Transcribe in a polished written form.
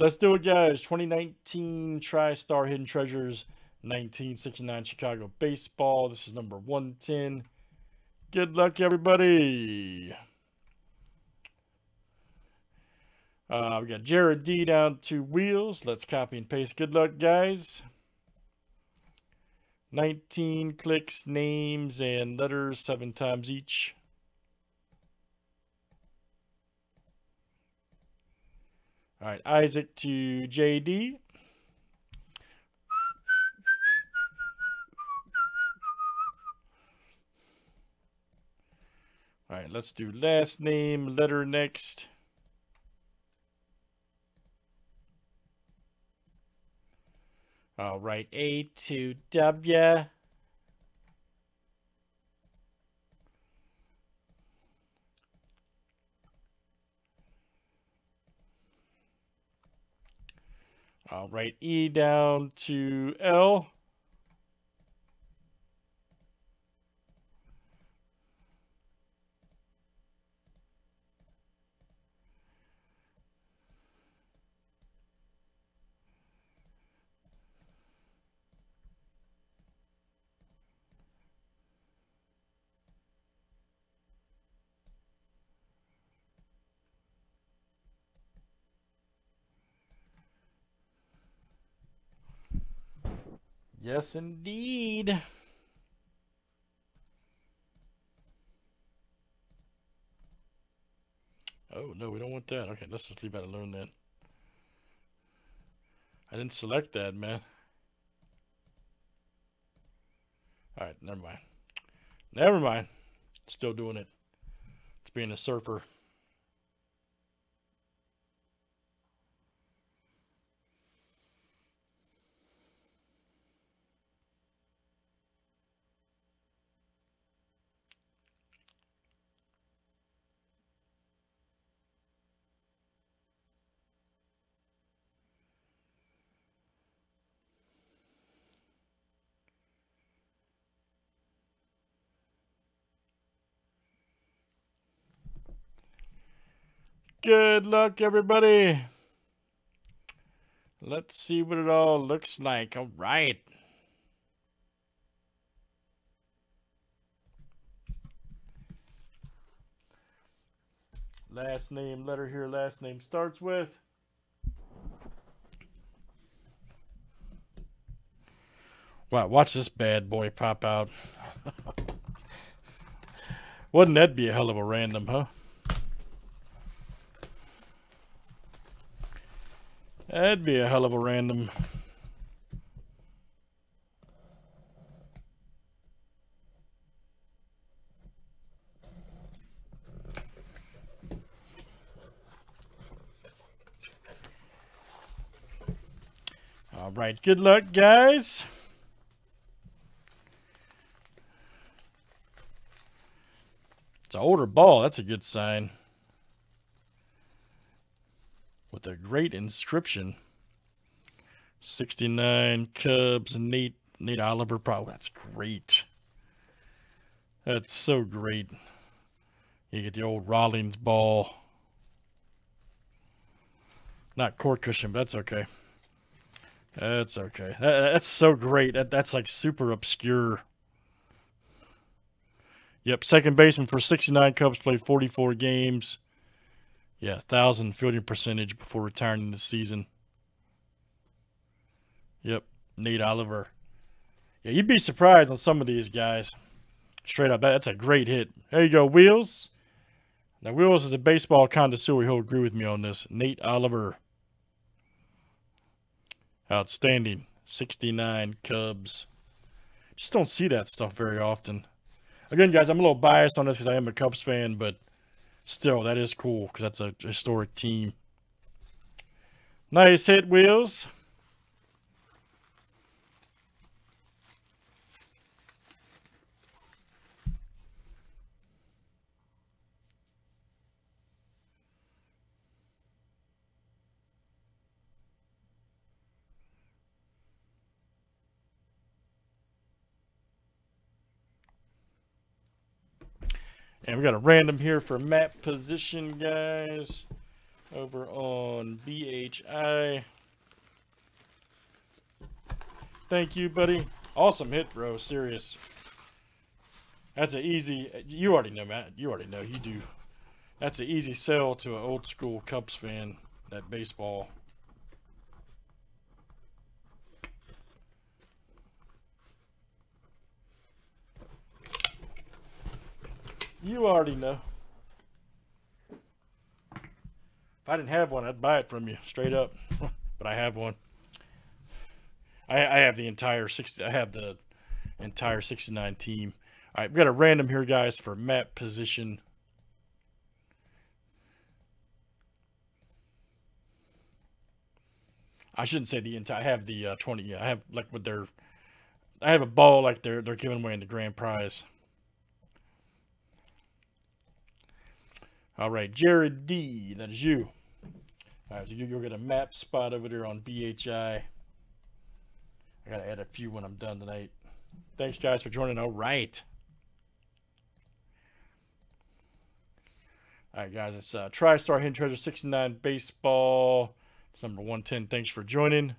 Let's do it, guys. 2019 TriStar Hidden Treasures 1969 Chicago Baseball. This is number 110. Good luck, everybody. We got Jared D down to Wheels. Let's copy and paste. Good luck, guys. 19 clicks, names, and letters 7 times each. All right, Isaac to JD. All right, let's do last name, letter next. All right, A to W. All right, E down to L. Yes, indeed. Oh, no, we don't want that. Okay, let's just leave that alone then. I didn't select that, man. All right, never mind. Never mind. Still doing it. It's being a surfer. Good luck, everybody. Let's see what it all looks like. All right. Last name, letter here, last name starts with. Wow, watch this bad boy pop out. Wouldn't that be a hell of a random, huh? That'd be a hell of a random. All right, good luck, guys. It's an older ball. That's a good sign. With a great inscription. 69 Cubs, Nate Oliver. Probably. That's great. That's so great. You get the old Rawlings ball. Not court cushion, but that's okay. That's okay. That's so great. That's like super obscure. Yep, second baseman for 69 Cubs, played 44 games. Yeah, 1,000 fielding percentage before retiring this season. Yep, Nate Oliver. Yeah, you'd be surprised on some of these guys. Straight up, that's a great hit. There you go, Wheels. Now, Wheels is a baseball connoisseur. He'll agree with me on this. Nate Oliver. Outstanding. 69 Cubs. Just don't see that stuff very often. Again, guys, I'm a little biased on this because I am a Cubs fan, but... still, that is cool because that's a historic team. Nice hit, Wheels. And we got a random here for map position, guys. over on BHI. Thank you, buddy. Awesome hit, bro. Serious. That's an easy... You already know, Matt. You already know. You do. That's an easy sell to an old-school Cubs fan, that baseball. You already know. If I didn't have one, I'd buy it from you, straight up. But I have one. I have the entire 60. I have the entire 69 team. All right, we got a random here, guys, for map position. I shouldn't say the entire. I have the 20. Yeah, I have like with their. I have a ball like they're giving away in the grand prize. All right, Jared D. That is you. All right, so you'll get a map spot over there on BHI. I gotta add a few when I'm done tonight. Thanks, guys, for joining. All right. All right, guys. It's TriStar Hidden Treasure 69 Baseball, number 110. Thanks for joining.